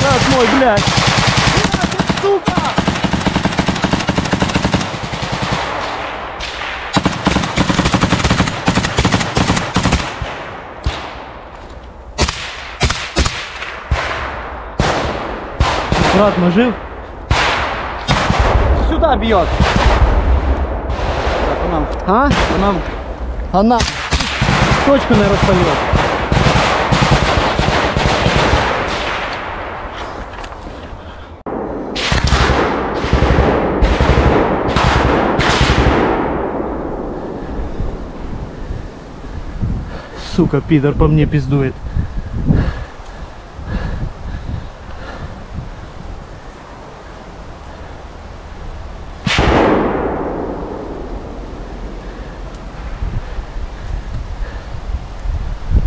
брат мой, блядь. Ты, сука! Брат мой жив? Сюда бьет. Так, она. А? Она. Точку, наверное, расставила. Сука, пидор по мне пиздует.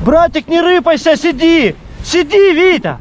Братик, не рыпайся, сиди! Сиди, Вита!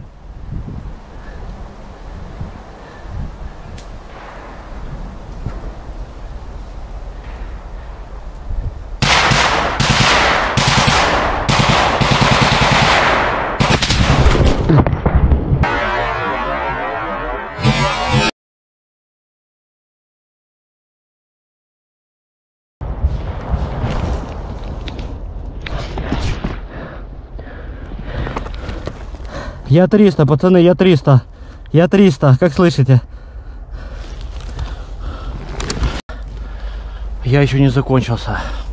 Я 300, пацаны, я 300. Я 300, как слышите? Я еще не закончился.